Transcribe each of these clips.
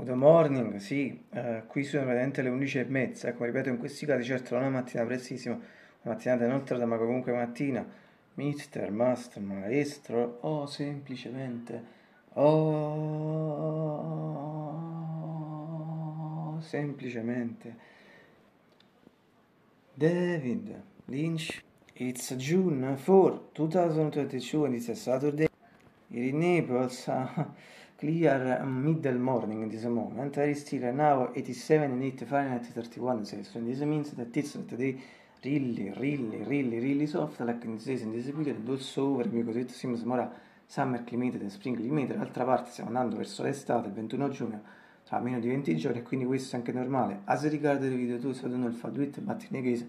Good morning, sì, qui sono veramente le 11:30, ecco, ripeto, in questi casi certo non è mattina prestissima, una mattinata inoltre, ma comunque mattina. Mister, master, maestro, o semplicemente, David Lynch. It's June 4, 2022, and it's a Saturday. Here in Naples, clear middle morning in this moment. There is still an hour 87 and 8 Fahrenheit 31 Celsius. And this means that it's today really soft, like in this days in this period, and also over il mio cosiddetto seems more summer climate than spring climate. D'altra parte stiamo andando verso l'estate, il 21 giugno, tra meno di 20 giorni, e quindi questo è anche normale. As regard the video, tu stai dando il fat with, but in case,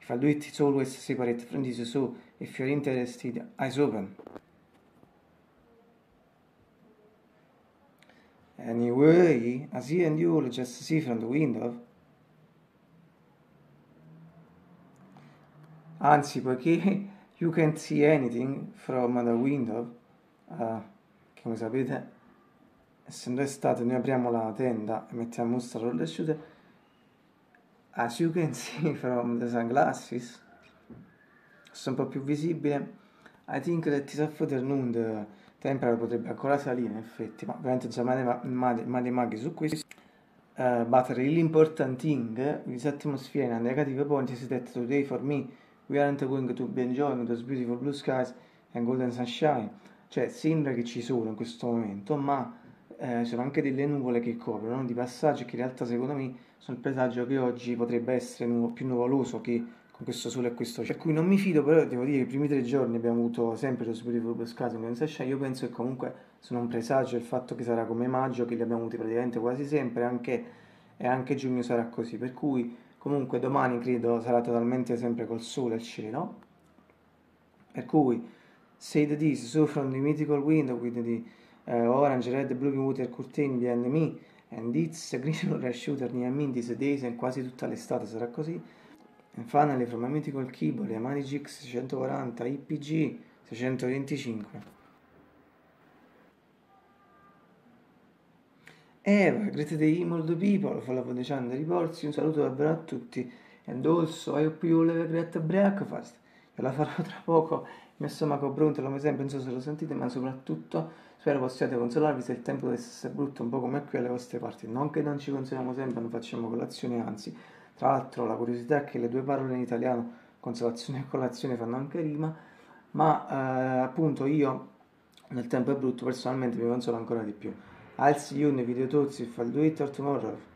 if I do it, it's always separate from this, so if you're interested, eyes open. Anyway, as you and you will just see from the window. Anzi, poiché you can't see anything from the window, come sapete, essendo estate, noi apriamo la tenda e mettiamo un strato asciutte. As you can see from the sunglasses, sono un po' più visibile. I think that this afternoon the temperature potrebbe ancora salire, in effetti, ma ovviamente già maghi su questo. But really important thing, this atmosphere and negative point is that today for me we aren't going to be enjoying those beautiful blue skies and golden sunshine. Cioè, sembra che ci sono in questo momento, ma sono anche delle nuvole che coprono di passaggio, che in realtà secondo me sono il presagio che oggi potrebbe essere più nuvoloso che con questo sole e questo cielo. Per cui non mi fido, però devo dire che i primi 3 giorni abbiamo avuto sempre lo spirito di pescato in sunshine. Io penso che comunque sono un presagio il fatto che sarà come maggio, che li abbiamo avuti praticamente quasi sempre, e anche giugno sarà così, per cui comunque domani credo sarà totalmente sempre col sole al cielo. Per cui said this, so from the mythical window with the orange, red, blue water curtain behind me, and it's green rasciuta near me in these days, e quasi tutta l'estate sarà così. And finally from a mythical keyboard, a Magic 640, IPG 625. Eva, great day all the people, follow up the channel reports, un saluto davvero a tutti. And also, I hope you all have a great breakfast. Ve la farò tra poco, il mio stomaco brontolo come sempre, non so se lo sentite, ma soprattutto spero possiate consolarvi se il tempo dovesse essere brutto, un po' come qui alle vostre parti. Non che non ci consoliamo sempre, non facciamo colazione, anzi. Tra l'altro la curiosità è che le due parole in italiano, consolazione e colazione, fanno anche rima, ma appunto io, nel tempo è brutto, personalmente mi consolo ancora di più. I'll see you in the video tozzi, if I'll do it or tomorrow.